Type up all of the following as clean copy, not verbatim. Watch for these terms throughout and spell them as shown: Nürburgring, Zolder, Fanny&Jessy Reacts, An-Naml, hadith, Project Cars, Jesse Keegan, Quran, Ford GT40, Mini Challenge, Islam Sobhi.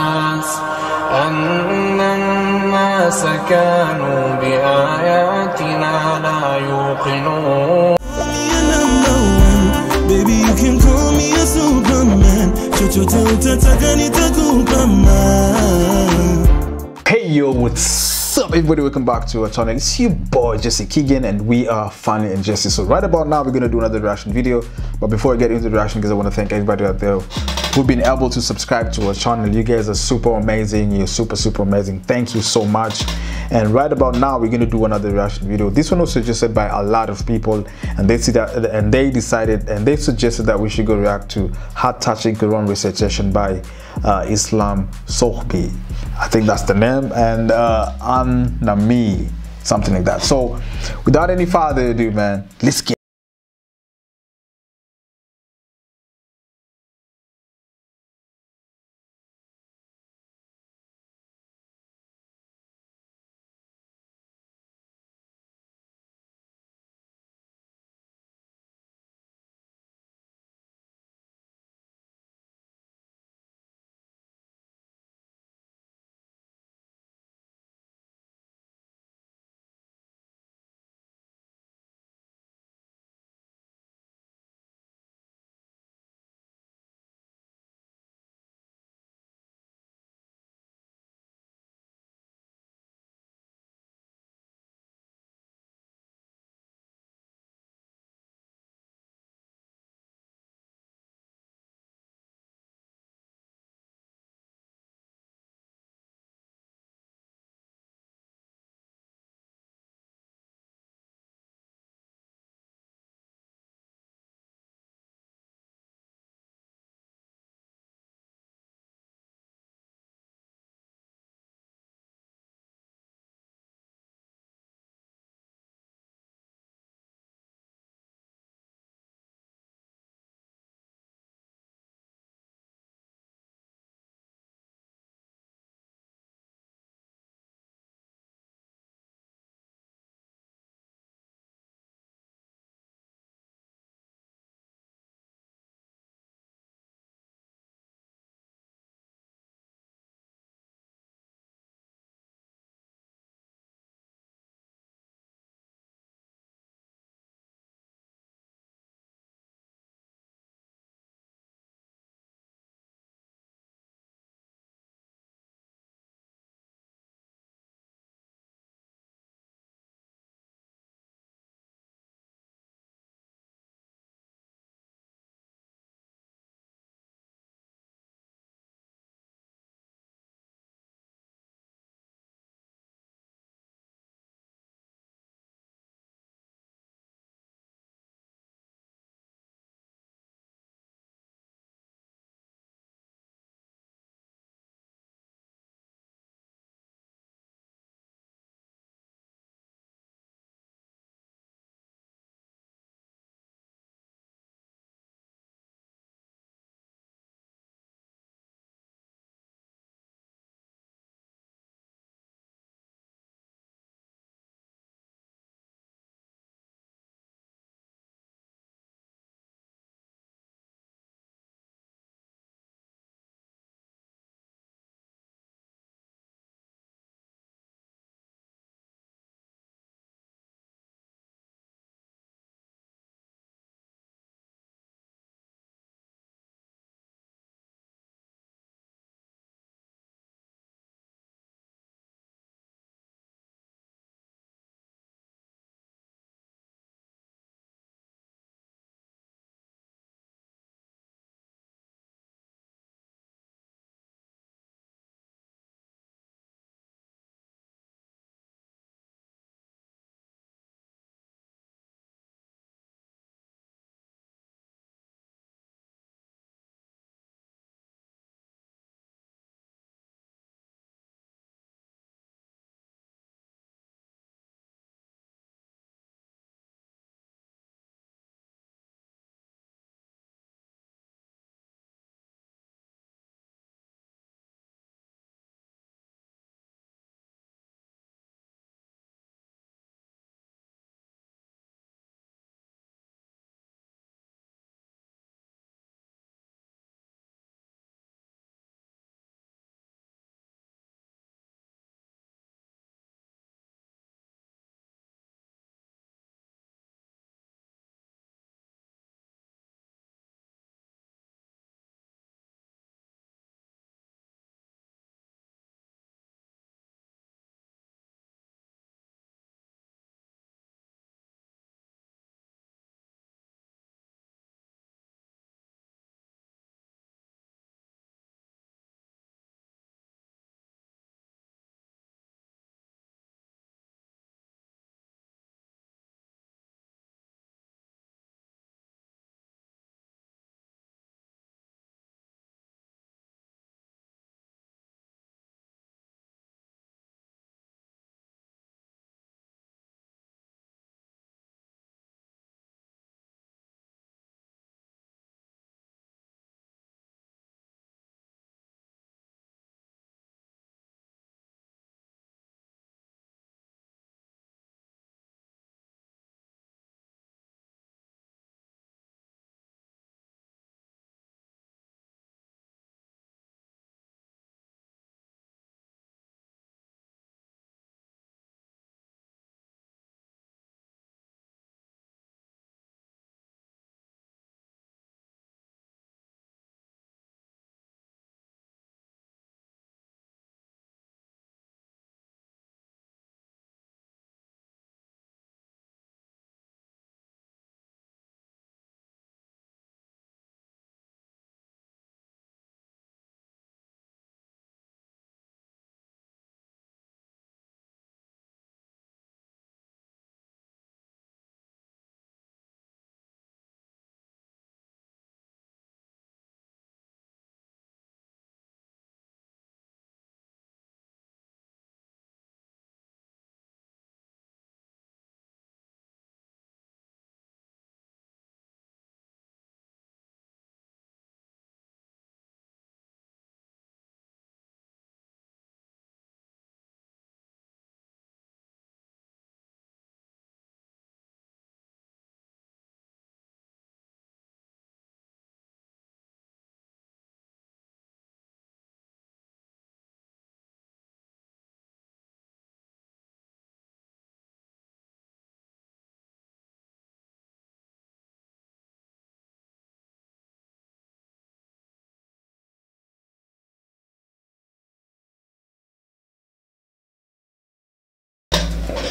أن الناس كانوا بآياتنا لا يوقنون. Baby, you can call me a superman. Hey yo, what's up everybody, welcome back to our channel. It's your boy Jesse Keegan and we are Fanny and Jessy. So right about now we're going to do another reaction video, but before I get into the reaction, because I want to thank everybody out there who've been able to subscribe to our channel. You guys are super amazing. You're super amazing. Thank you so much. And right about now we're going to do another reaction video. This one was suggested by a lot of people, and they suggested that we should go react to heart-touching Quran recitation by Islam Sobhi. I think that's the name, and An-Naml, something like that. So without any further ado, man, let's get.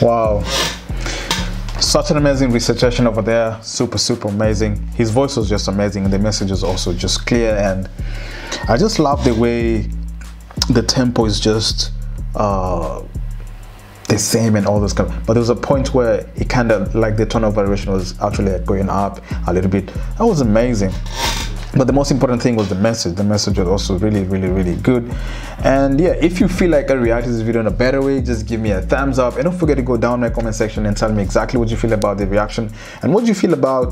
Wow. Such an amazing recitation over there. Super amazing. His voice was just amazing, and the message is also just clear, and I just love the way the tempo is just the same and all this kind of, but there was a point where it kind of like the tone of variation was actually going up a little bit. That was amazing. But the most important thing was the message. The message was also really good. And yeah, if you feel like I reacted to this video in a better way, just give me a thumbs up, and don't forget to go down in the comment section and tell me exactly what you feel about the reaction and what you feel about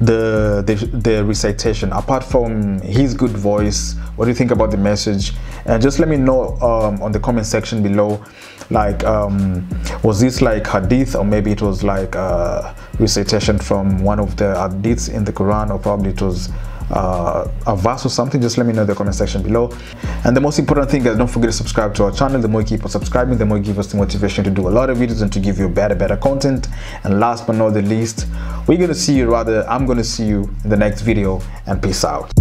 the recitation. Apart from his good voice, what do you think about the message? And just let me know on the comment section below, like was this like hadith, or maybe it was like a recitation from one of the hadiths in the Quran, or probably it was a verse or something. Just let me know in the comment section below. And the most important thing, guys, don't forget to subscribe to our channel. The more you keep on subscribing, the more you give us the motivation to do a lot of videos and to give you better content. And last but not the least, I'm gonna see you in the next video, and peace out.